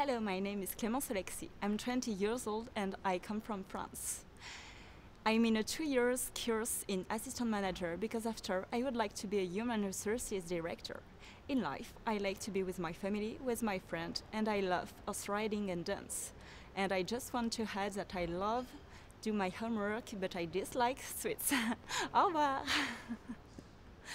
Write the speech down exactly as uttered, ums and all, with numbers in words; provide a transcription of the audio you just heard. Hello, my name is Clemence Oleksy. I'm twenty years old and I come from France. I'm in a two years course in assistant manager because after I would like to be a human resources director. In life, I like to be with my family, with my friends, and I love horse riding and dance. And I just want to add that I love do my homework, but I dislike sweets. Au revoir!